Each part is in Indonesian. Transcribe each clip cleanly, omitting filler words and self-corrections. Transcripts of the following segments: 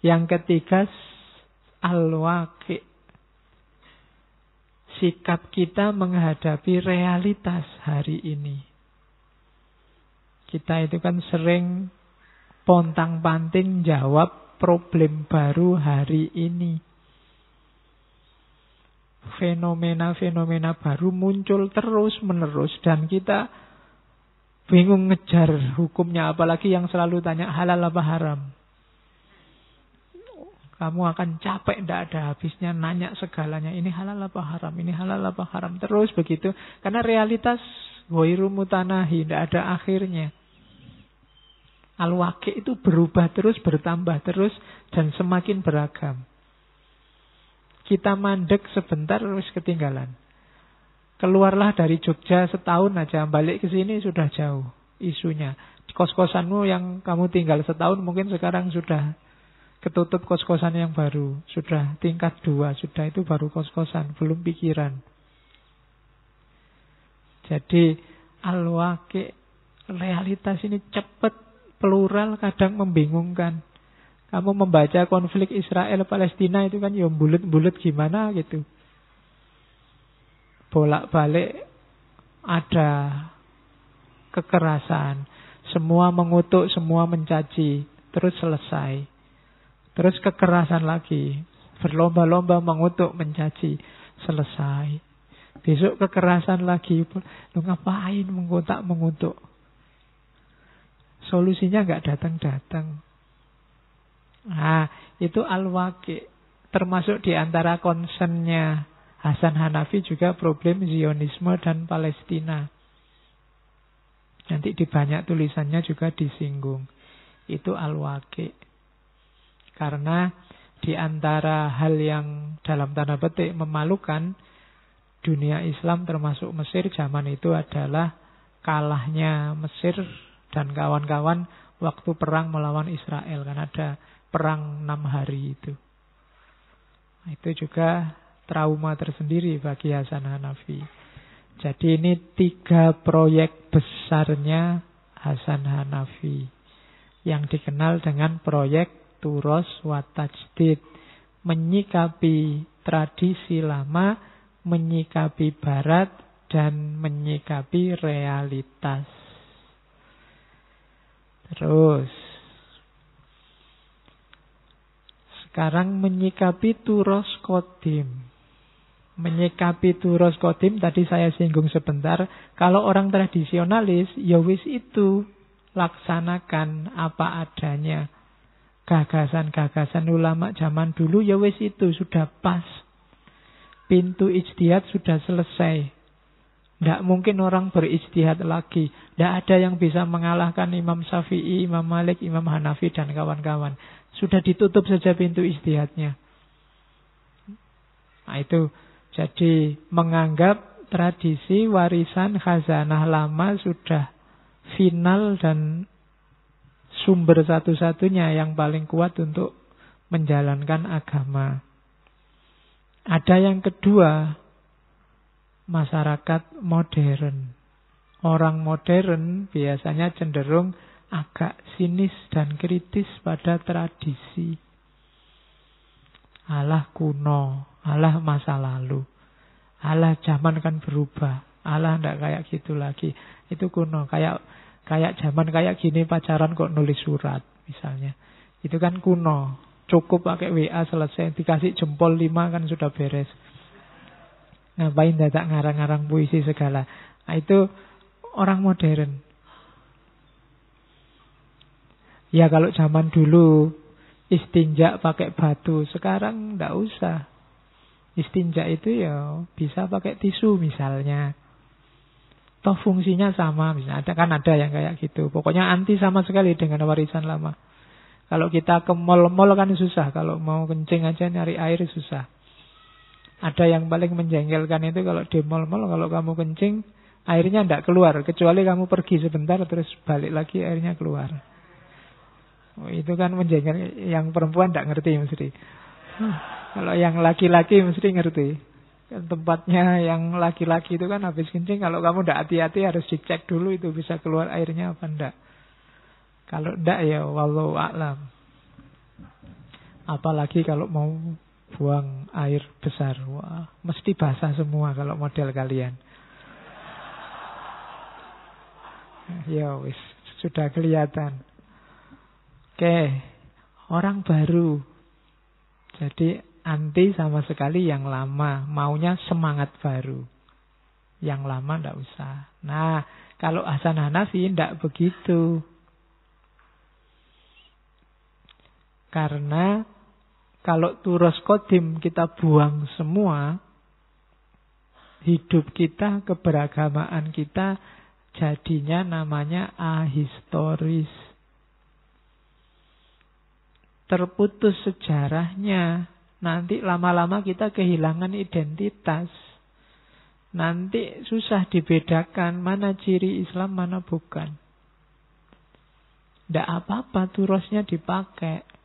Yang ketiga, al-waqi'. Sikap kita menghadapi realitas hari ini. Kita itu kan sering pontang-panting jawab problem baru hari ini. Fenomena-fenomena baru muncul terus-menerus dan kita bingung ngejar hukumnya, apalagi yang selalu tanya halal apa haram. Kamu akan capek, tidak ada habisnya nanya segalanya. Ini halal apa haram? Ini halal apa haram? Terus begitu. Karena realitas ghairu mutanahi, tidak ada akhirnya. Al-waqi' itu berubah terus, bertambah terus, dan semakin beragam. Kita mandek sebentar, terus ketinggalan. Keluarlah dari Jogja setahun aja, balik ke sini sudah jauh isunya. Kos-kosanmu yang kamu tinggal setahun mungkin sekarang sudah ketutup kos-kosan yang baru, sudah tingkat 2, sudah itu baru kos-kosan, belum pikiran. Jadi al-waqi', realitas ini cepat, plural, kadang membingungkan. Kamu membaca konflik Israel Palestina itu kan ya bulut-bulut gimana gitu. Bolak-balik ada kekerasan, semua mengutuk, semua mencaci, terus selesai. Terus kekerasan lagi, berlomba-lomba mengutuk, mencaci, selesai. Besok kekerasan lagi, lu ngapain mengutuk? Solusinya nggak datang-datang. Nah, itu al-waqi', termasuk diantara concernnya Hassan Hanafi juga problem Zionisme dan Palestina. Nanti di banyak tulisannya juga disinggung. Itu al-waqi'. Karena di antara hal yang dalam tanda petik memalukan dunia Islam termasuk Mesir zaman itu adalah kalahnya Mesir dan kawan-kawan waktu perang melawan Israel. Karena ada perang 6 hari itu. Itu juga trauma tersendiri bagi Hassan Hanafi. Jadi ini 3 proyek besarnya Hassan Hanafi yang dikenal dengan proyek Turos wa Tajdid, menyikapi tradisi lama, menyikapi barat, dan menyikapi realitas. Terus sekarang menyikapi Turos Kodim. Menyikapi Turos Kodim tadi saya singgung sebentar. Kalau orang tradisionalis, ya wis itu, laksanakan apa adanya. Gagasan-gagasan ulama zaman dulu ya wis itu, sudah pas. Pintu ijtihad sudah selesai. Tidak mungkin orang berijtihad lagi. Tidak ada yang bisa mengalahkan Imam Syafi'i, Imam Malik, Imam Hanafi, dan kawan-kawan. Sudah ditutup saja pintu ijtihadnya. Nah itu, jadi menganggap tradisi warisan khazanah lama sudah final dan sumber satu-satunya yang paling kuat untuk menjalankan agama. Ada yang kedua, masyarakat modern. Orang modern biasanya cenderung agak sinis dan kritis pada tradisi. Alah kuno, alah masa lalu, alah zaman kan berubah, alah ndak kayak gitu lagi. Itu kuno, kayak zaman kayak gini pacaran kok nulis surat misalnya. Itu kan kuno. Cukup pakai WA selesai. Dikasih jempol 5 kan sudah beres. Ngapain dadak ngarang-ngarang puisi segala. Nah, itu orang modern. Ya kalau zaman dulu istinja pakai batu. Sekarang ndak usah. Istinja itu ya bisa pakai tisu misalnya. Toh fungsinya sama, misalnya ada yang kayak gitu. Pokoknya anti sama sekali dengan warisan lama. Kalau kita ke mall-mall kan susah, kalau mau kencing aja nyari air susah. Ada yang paling menjengkelkan itu kalau di mall-mall, kalau kamu kencing airnya tidak keluar, kecuali kamu pergi sebentar terus balik lagi airnya keluar. Oh, itu kan menjengkelkan. Yang perempuan tidak ngerti mesti. Kalau yang laki-laki mesti ngerti. Tempatnya yang laki-laki itu kan habis kencing, kalau kamu tidak hati-hati harus dicek dulu itu bisa keluar airnya apa enggak. Kalau enggak ya wallahu a'lam. Apalagi kalau mau buang air besar. Wah, mesti basah semua kalau model kalian. Ya wis, sudah kelihatan. Oke, orang baru. Jadi anti sama sekali yang lama. Maunya semangat baru. Yang lama ndak usah. Nah, kalau Hassan Hanafi ndak begitu. Karena kalau turos kodim kita buang semua, hidup kita, keberagamaan kita, jadinya namanya ahistoris. Terputus sejarahnya. Nanti lama-lama kita kehilangan identitas. Nanti susah dibedakan mana ciri Islam, mana bukan. Tidak apa-apa turosnya dipakai.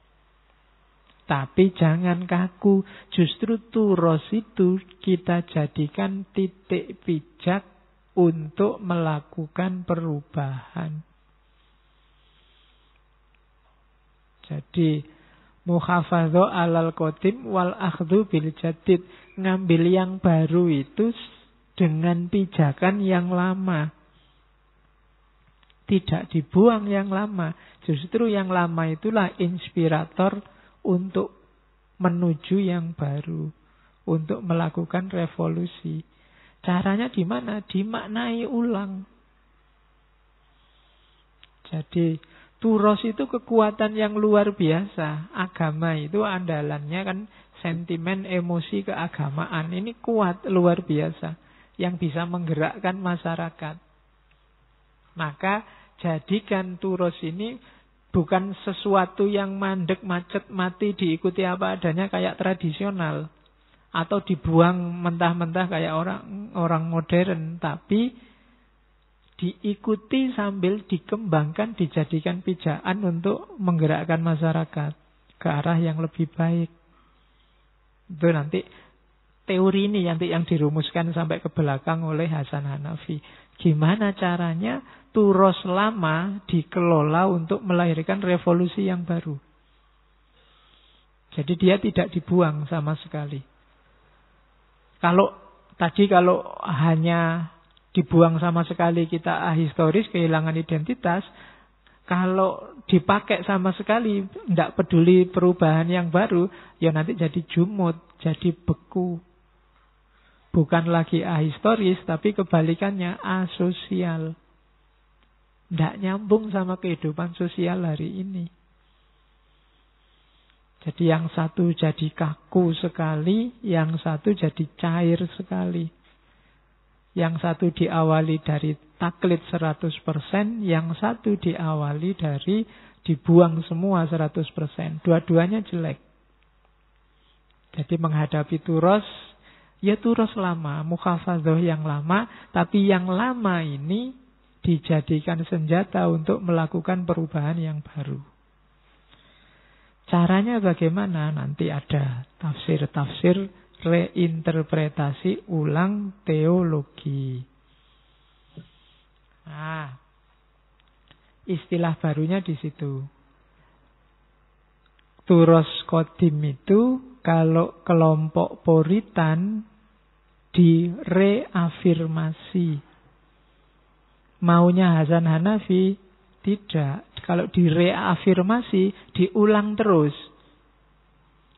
Tapi jangan kaku. Justru turos itu kita jadikan titik pijak untuk melakukan perubahan. Jadi muhafadho alal qadim wal akhdhu bil jadid. Ngambil yang baru itu dengan pijakan yang lama. Tidak dibuang yang lama. Justru yang lama itulah inspirator untuk menuju yang baru. Untuk melakukan revolusi. Caranya di mana? Dimaknai ulang. Jadi turos itu kekuatan yang luar biasa. Agama itu andalannya kan sentimen, emosi, keagamaan. Ini kuat, luar biasa. Yang bisa menggerakkan masyarakat. Maka jadikan turos ini bukan sesuatu yang mandek, macet, mati, diikuti apa adanya kayak tradisional. Atau dibuang mentah-mentah kayak orang modern. Tapi diikuti sambil dikembangkan, dijadikan pijakan untuk menggerakkan masyarakat ke arah yang lebih baik. Itu nanti teori ini nanti yang dirumuskan sampai ke belakang oleh Hassan Hanafi. Gimana caranya turos lama dikelola untuk melahirkan revolusi yang baru. Jadi dia tidak dibuang sama sekali. Kalau hanya dibuang sama sekali kita ahistoris, kehilangan identitas. Kalau dipakai sama sekali, tidak peduli perubahan yang baru, ya nanti jadi jumut, jadi beku. Bukan lagi ahistoris, tapi kebalikannya asosial. Tidak nyambung sama kehidupan sosial hari ini. Jadi yang satu jadi kaku sekali, yang satu jadi cair sekali. Yang satu diawali dari taklid 100%, yang satu diawali dari dibuang semua 100%. Dua-duanya jelek. Jadi menghadapi turos, ya turos lama, mukhafadhah yang lama, tapi yang lama ini dijadikan senjata untuk melakukan perubahan yang baru. Caranya bagaimana? Nanti ada tafsir-tafsir, reinterpretasi ulang teologi. Nah, istilah barunya di situ. Turos kodim itu kalau kelompok puritan direafirmasi. Maunya Hassan Hanafi tidak. Kalau direafirmasi diulang terus.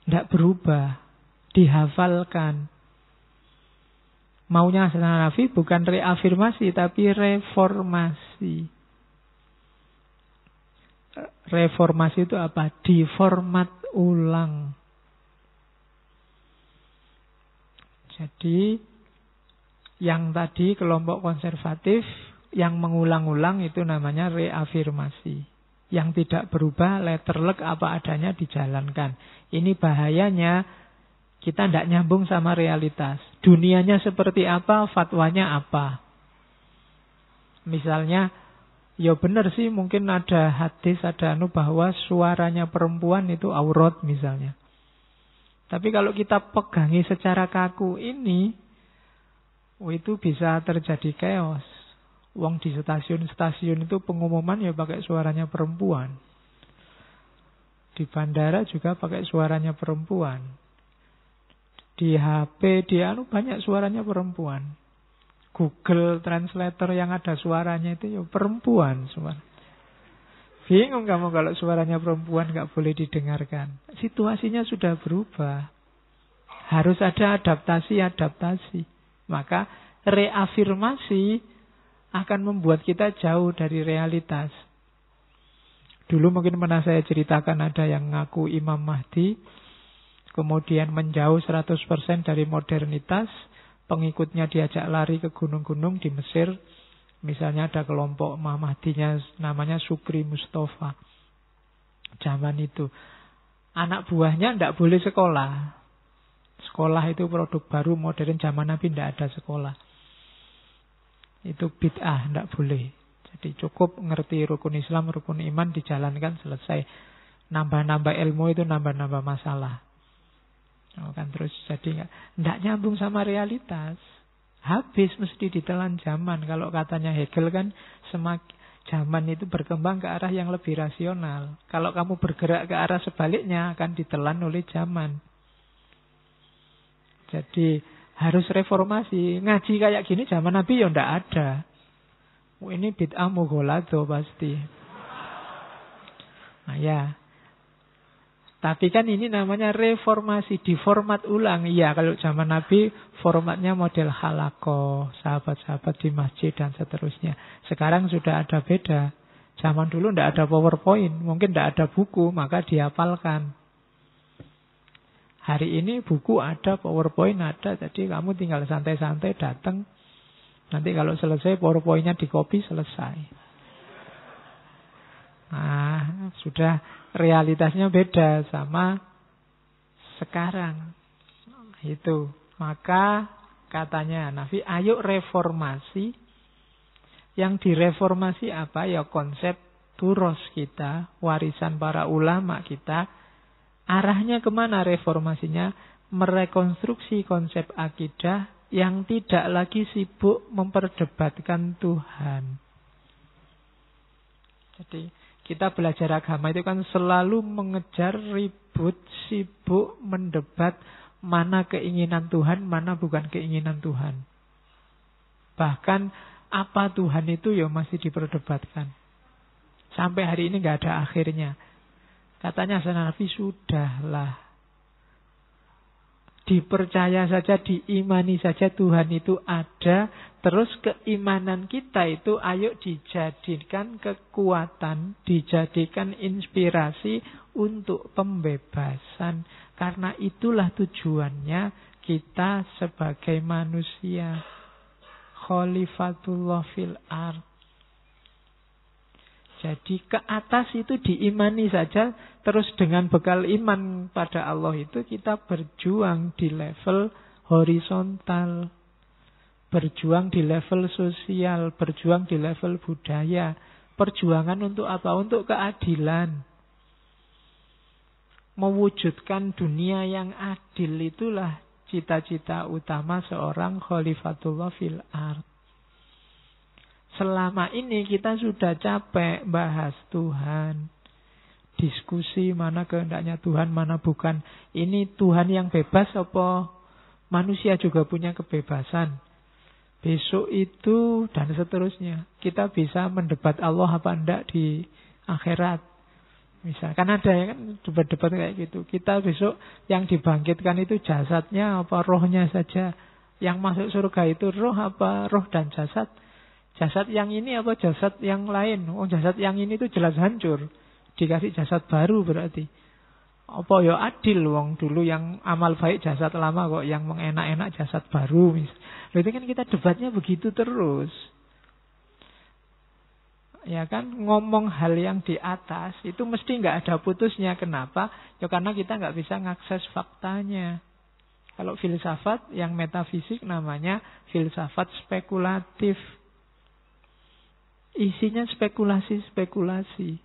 Tidak berubah. Dihafalkan. Maunya Hassan Hanafi bukan reafirmasi tapi reformasi. Reformasi itu apa? Diformat ulang. Jadi yang tadi kelompok konservatif yang mengulang-ulang itu namanya reafirmasi. Yang tidak berubah letterlek apa adanya dijalankan. Ini bahayanya. Kita tidak nyambung sama realitas. Dunianya seperti apa, fatwanya apa. Misalnya, ya benar sih mungkin ada hadis, ada bahwa suaranya perempuan itu aurat misalnya. Tapi kalau kita pegangi secara kaku ini, itu bisa terjadi chaos. Wong di stasiun-stasiun itu pengumuman ya pakai suaranya perempuan. Di bandara juga pakai suaranya perempuan. Di HP, di banyak suaranya perempuan. Google Translator yang ada suaranya itu ya perempuan semua. Bingung kamu kalau suaranya perempuan nggak boleh didengarkan. Situasinya sudah berubah. Harus ada adaptasi. Maka reafirmasi akan membuat kita jauh dari realitas. Dulu mungkin pernah saya ceritakan ada yang ngaku Imam Mahdi. Kemudian menjauh 100% dari modernitas. Pengikutnya diajak lari ke gunung-gunung di Mesir. Misalnya ada kelompok Mahdinya namanya Sukri Mustafa. Zaman itu. Anak buahnya tidak boleh sekolah. Sekolah itu produk baru modern. Zaman Nabi tidak ada sekolah. Itu bid'ah, tidak boleh. Jadi cukup ngerti rukun Islam, rukun iman dijalankan selesai. Nambah-nambah ilmu itu nambah-nambah masalah. Oh, kan terus jadi tidak nyambung sama realitas. Habis mesti ditelan zaman. Kalau katanya Hegel kan zaman itu berkembang ke arah yang lebih rasional. Kalau kamu bergerak ke arah sebaliknya akan ditelan oleh zaman. Jadi harus reformasi. Ngaji kayak gini zaman Nabi ya tidak ada. Ini bid'ah mughaladzah pasti. Nah ya. Tapi kan ini namanya reformasi, diformat ulang. Iya, kalau zaman Nabi formatnya model halaqoh, sahabat-sahabat di masjid dan seterusnya. Sekarang sudah ada beda. Zaman dulu tidak ada PowerPoint, mungkin tidak ada buku, maka dihafalkan. Hari ini buku ada, PowerPoint ada, jadi kamu tinggal santai-santai datang. Nanti kalau selesai PowerPoint-nya dikopi selesai. Nah, sudah realitasnya beda sama sekarang. Itu. Maka katanya Hanafi, ayo reformasi. Yang direformasi apa? Ya konsep turos kita, warisan para ulama kita. Arahnya kemana reformasinya? Merekonstruksi konsep akidah yang tidak lagi sibuk memperdebatkan Tuhan. Jadi kita belajar agama itu kan selalu mengejar ribut, sibuk, mendebat mana keinginan Tuhan, mana bukan keinginan Tuhan. Bahkan apa Tuhan itu ya masih diperdebatkan. Sampai hari ini nggak ada akhirnya. Katanya Hassan Hanafi, sudahlah. Dipercaya saja, diimani saja Tuhan itu ada. Terus keimanan kita itu ayo dijadikan kekuatan, dijadikan inspirasi untuk pembebasan. Karena itulah tujuannya kita sebagai manusia. Khalifatullah fil ard. Jadi ke atas itu diimani saja. Terus dengan bekal iman pada Allah itu kita berjuang di level horizontal. Berjuang di level sosial. Berjuang di level budaya. Perjuangan untuk apa? Untuk keadilan. Mewujudkan dunia yang adil itulah cita-cita utama seorang Khalifatullah fil ard. Selama ini kita sudah capek bahas Tuhan. Diskusi mana kehendaknya Tuhan, mana bukan. Ini Tuhan yang bebas apa? Manusia juga punya kebebasan. Besok itu dan seterusnya. Kita bisa mendebat Allah apa enggak di akhirat. Misalkan ada yang kan debat-debat kayak gitu. Kita besok yang dibangkitkan itu jasadnya apa rohnya saja. Yang masuk surga itu roh apa? Roh dan jasad. Jasad yang ini apa jasad yang lain? Oh, jasad yang ini tuh jelas hancur. Dikasih jasad baru berarti. Apa ya adil wong dulu yang amal baik jasad lama kok yang mengenak-enak jasad baru. Loh, itu kan kita debatnya begitu terus. Ya kan ngomong hal yang di atas itu mesti nggak ada putusnya. Kenapa? Ya karena kita nggak bisa ngakses faktanya. Kalau filsafat yang metafisik namanya filsafat spekulatif. Isinya spekulasi-spekulasi.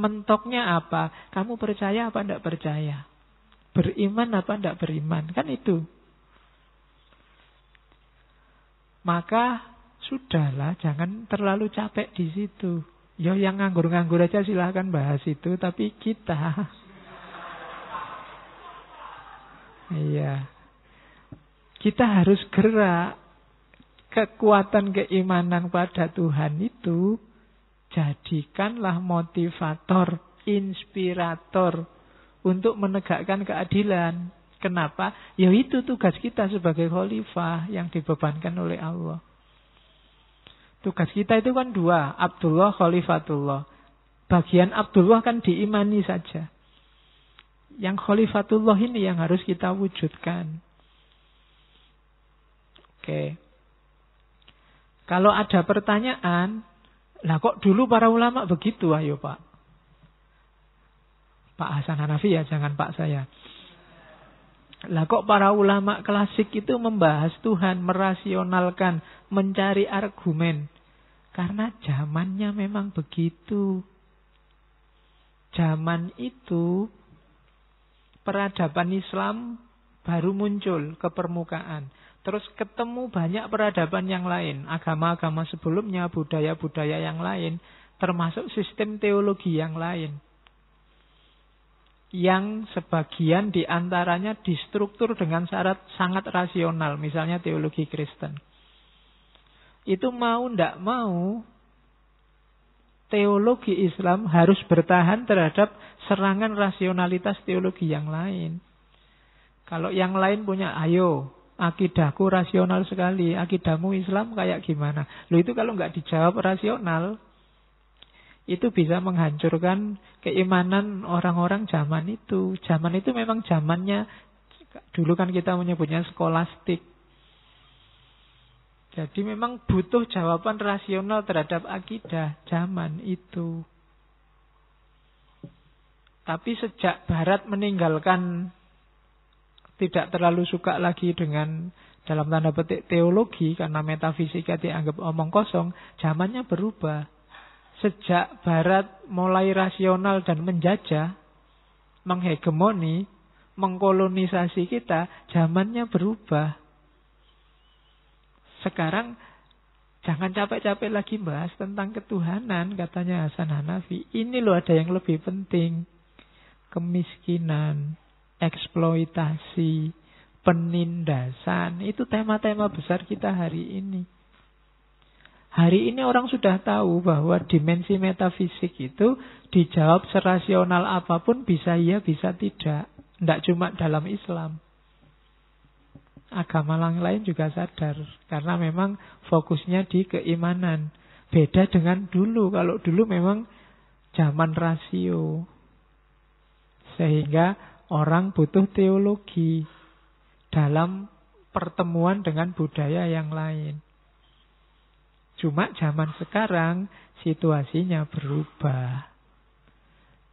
Mentoknya apa? Kamu percaya apa tidak percaya? Beriman apa tidak beriman? Kan itu. Maka sudahlah, jangan terlalu capek di situ. Ya yang nganggur-nganggur aja silahkan bahas itu. Tapi kita iya, kita harus gerak. Kekuatan keimanan pada Tuhan itu jadikanlah motivator, inspirator untuk menegakkan keadilan. Kenapa? Ya itu tugas kita sebagai khalifah yang dibebankan oleh Allah. Tugas kita itu kan dua, Abdullah, Khalifatullah. Bagian Abdullah kan diimani saja. Yang Khalifatullah ini yang harus kita wujudkan. Oke. Kalau ada pertanyaan, lah kok dulu para ulama begitu, ayo Pak. Pak Hassan Hanafi ya, jangan Pak saya. Lah kok para ulama klasik itu membahas Tuhan, merasionalkan, mencari argumen. Karena zamannya memang begitu. Zaman itu peradaban Islam baru muncul ke permukaan. Terus ketemu banyak peradaban yang lain. Agama-agama sebelumnya, budaya-budaya yang lain. Termasuk sistem teologi yang lain. Yang sebagian diantaranya distruktur dengan syarat sangat rasional. Misalnya teologi Kristen. Itu mau tidak mau, teologi Islam harus bertahan terhadap serangan rasionalitas teologi yang lain. Kalau yang lain punya, ayo, akidahku rasional sekali, akidahmu Islam kayak gimana? Loh itu kalau nggak dijawab rasional, itu bisa menghancurkan keimanan orang-orang zaman itu. Zaman itu memang zamannya, dulu kan kita menyebutnya skolastik. Jadi memang butuh jawaban rasional terhadap akidah zaman itu. Tapi sejak Barat meninggalkan, tidak terlalu suka lagi dengan dalam tanda petik teologi karena metafisika dianggap omong kosong, zamannya berubah. Sejak Barat mulai rasional dan menjajah, menghegemoni, mengkolonisasi kita, zamannya berubah. Sekarang jangan capek-capek lagi bahas tentang ketuhanan, katanya Hassan Hanafi. Ini loh ada yang lebih penting. Kemiskinan, eksploitasi, penindasan, itu tema-tema besar kita hari ini. Hari ini orang sudah tahu bahwa dimensi metafisik itu dijawab serasional apapun, bisa iya, bisa tidak. Tidak cuma dalam Islam. Agama lain juga sadar. Karena memang fokusnya di keimanan. Beda dengan dulu. Kalau dulu memang zaman rasio. Sehingga orang butuh teologi dalam pertemuan dengan budaya yang lain. Cuma zaman sekarang situasinya berubah.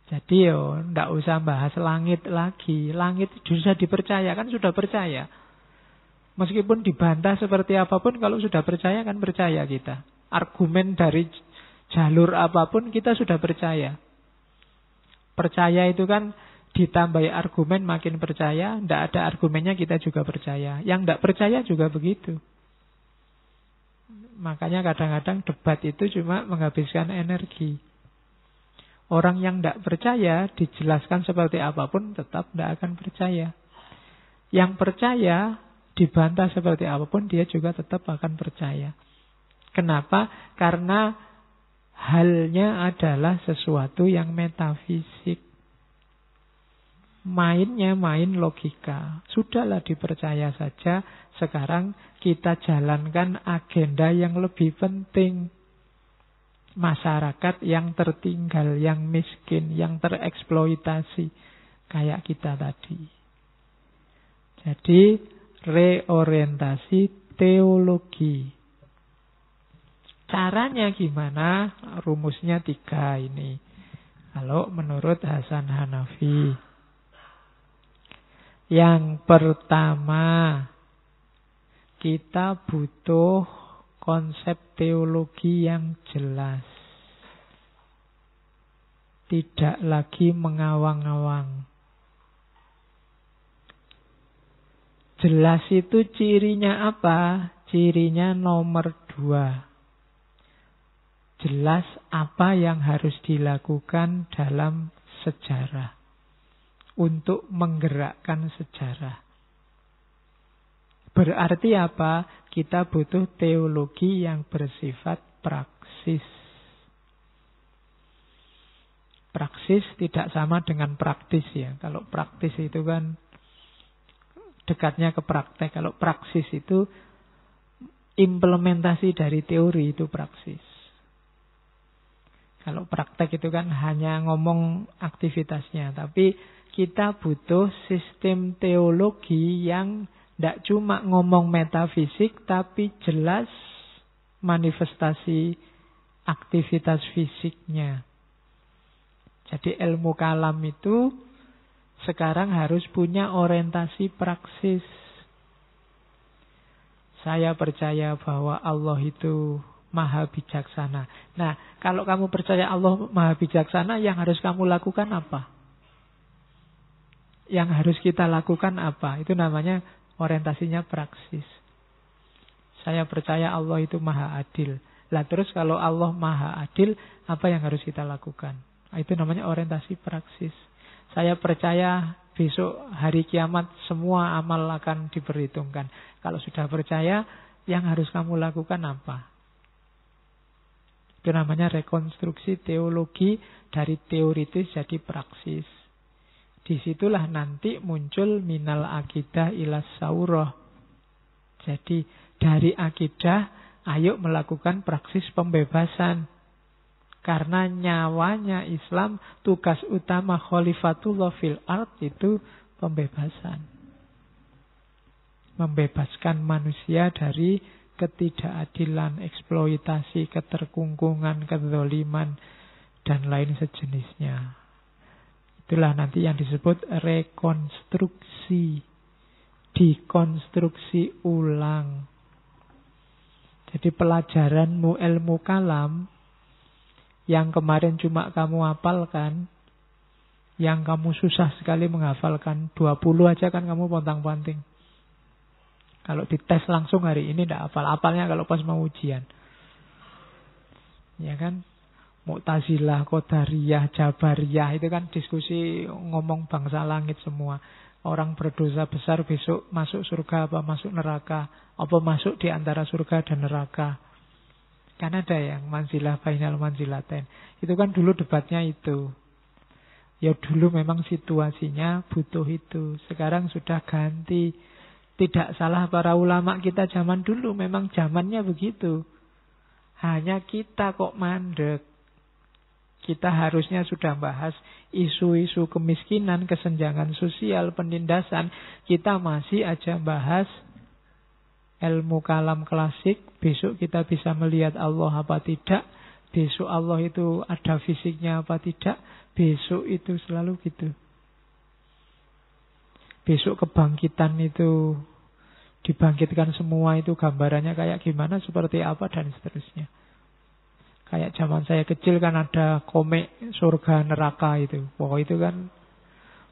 Jadi yo ndak usah bahas langit lagi. Langit sudah dipercaya, kan sudah percaya. Meskipun dibantah seperti apapun, kalau sudah percaya kan percaya kita. Argumen dari jalur apapun kita sudah percaya. Percaya itu kan ditambahi argumen makin percaya, tidak ada argumennya kita juga percaya. Yang tidak percaya juga begitu. Makanya kadang-kadang debat itu cuma menghabiskan energi. Orang yang tidak percaya dijelaskan seperti apapun tetap tidak akan percaya. Yang percaya dibantah seperti apapun dia juga tetap akan percaya. Kenapa? Karena halnya adalah sesuatu yang metafisik. Mainnya main logika. Sudahlah dipercaya saja. Sekarang kita jalankan agenda yang lebih penting. Masyarakat yang tertinggal, yang miskin, yang tereksploitasi. Kayak kita tadi. Jadi reorientasi teologi. Caranya gimana? Rumusnya 3 ini. Kalau menurut Hassan Hanafi. Yang pertama, kita butuh konsep teologi yang jelas. Tidak lagi mengawang-awang. Jelas itu cirinya apa? Cirinya nomor 2. jelas apa yang harus dilakukan dalam sejarah. Untuk menggerakkan sejarah. Berarti apa? Kita butuh teologi yang bersifat praksis. Praksis tidak sama dengan praktis ya. Kalau praktis itu kan dekatnya ke praktek. Kalau praksis itu implementasi dari teori, itu praksis. Kalau praktek itu kan hanya ngomong aktivitasnya. Tapi kita butuh sistem teologi yang tidak cuma ngomong metafisik, tapi jelas manifestasi aktivitas fisiknya. Jadi ilmu kalam itu sekarang harus punya orientasi praksis. Saya percaya bahwa Allah itu maha bijaksana. Nah, kalau kamu percaya Allah maha bijaksana, yang harus kamu lakukan apa? Yang harus kita lakukan apa? Itu namanya orientasinya praksis. Saya percaya Allah itu maha adil. Lah terus kalau Allah maha adil, apa yang harus kita lakukan? Itu namanya orientasi praksis. Saya percaya besok hari kiamat semua amal akan diperhitungkan. Kalau sudah percaya, yang harus kamu lakukan apa? Itu namanya rekonstruksi teologi dari teoritis jadi praksis. Disitulah nanti muncul minal akidah ilas saurah. Jadi dari akidah, ayo melakukan praksis pembebasan. Karena nyawanya Islam, tugas utama khalifatullah fil ard itu pembebasan. Membebaskan manusia dari ketidakadilan, eksploitasi, keterkungkungan, kezaliman, dan lain sejenisnya. Itulah nanti yang disebut rekonstruksi. Dikonstruksi ulang. Jadi pelajaranmu ilmu kalam, yang kemarin cuma kamu hafalkan, yang kamu susah sekali menghafalkan, 20 aja kan kamu pontang-panting. Kalau dites langsung hari ini tidak hafal-hafalnya kalau pas mau ujian. Ya kan? Mu'tazilah, Qadariyah, Jabariyah itu kan diskusi ngomong bangsa langit semua. Orang berdosa besar besok masuk surga apa masuk neraka, apa masuk di antara surga dan neraka. Kan ada yang manzilah bainal manzilaten. Itu kan dulu debatnya itu. Ya dulu memang situasinya butuh itu. Sekarang sudah ganti. Tidak salah para ulama kita zaman dulu, memang zamannya begitu. Hanya kita kok mandek. Kita harusnya sudah bahas isu-isu kemiskinan, kesenjangan sosial, penindasan. Kita masih aja bahas ilmu kalam klasik. Besok kita bisa melihat Allah apa tidak. Besok Allah itu ada fisiknya apa tidak. Besok itu selalu gitu. Besok kebangkitan itu dibangkitkan semua itu gambarannya kayak gimana, seperti apa, dan seterusnya. Kayak zaman saya kecil kan ada komik surga neraka itu. Wah, itu kan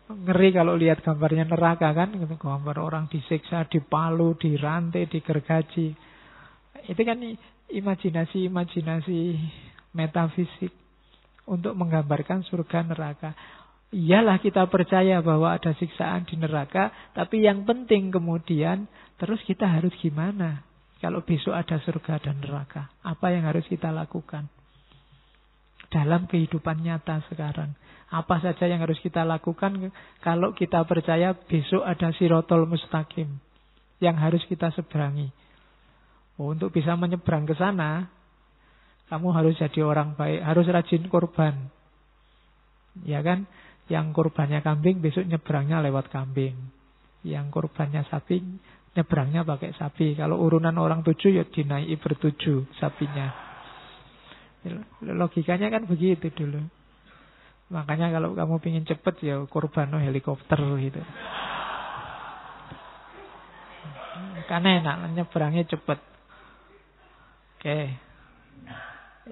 ngeri kalau lihat gambarnya neraka kan. Gambar orang disiksa, dipalu, dirantai, digergaji. Itu kan imajinasi-imajinasi metafisik untuk menggambarkan surga neraka. Iyalah kita percaya bahwa ada siksaan di neraka. Tapi yang penting kemudian, terus kita harus gimana? Kalau besok ada surga dan neraka, apa yang harus kita lakukan? Dalam kehidupan nyata sekarang, apa saja yang harus kita lakukan kalau kita percaya besok ada sirotol mustaqim yang harus kita seberangi? Oh, untuk bisa menyeberang ke sana, kamu harus jadi orang baik, harus rajin kurban. Ya kan? Yang kurbannya kambing, besok nyeberangnya lewat kambing. Yang kurbannya sapi, nyebrangnya pakai sapi. Kalau urunan orang 7 ya dinaiki bertujuh sapinya. Logikanya kan begitu dulu. Makanya kalau kamu pingin cepet ya kurbano helikopter gitu. Karena enak nyebrangnya cepet. Oke.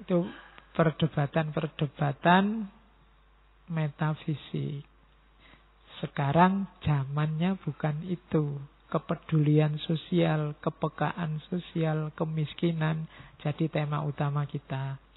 Itu perdebatan-perdebatan metafisik. Sekarang zamannya bukan itu. Kepedulian sosial, kepekaan sosial, kemiskinan jadi tema utama kita.